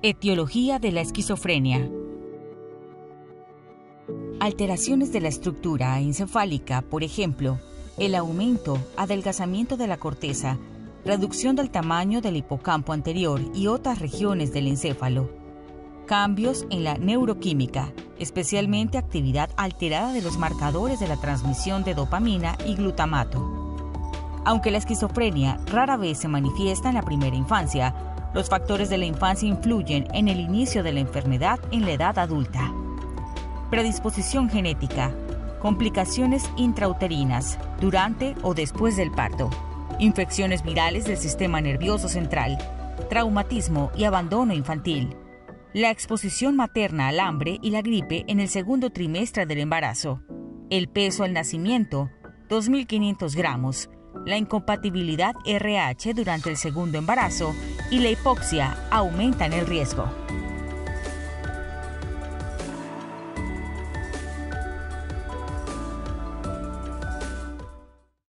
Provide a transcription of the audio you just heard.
Etiología de la esquizofrenia. Alteraciones de la estructura encefálica, por ejemplo, el aumento, adelgazamiento de la corteza, reducción del tamaño del hipocampo anterior y otras regiones del encéfalo. Cambios en la neuroquímica, especialmente actividad alterada de los marcadores de la transmisión de dopamina y glutamato. Aunque la esquizofrenia rara vez se manifiesta en la primera infancia, los factores de la infancia influyen en el inicio de la enfermedad en la edad adulta. Predisposición genética, complicaciones intrauterinas, durante o después del parto, infecciones virales del sistema nervioso central, traumatismo y abandono infantil, la exposición materna al hambre y la gripe en el segundo trimestre del embarazo, el peso al nacimiento, 2.500 gramos, la incompatibilidad RH durante el segundo embarazo y la hipoxia aumentan el riesgo.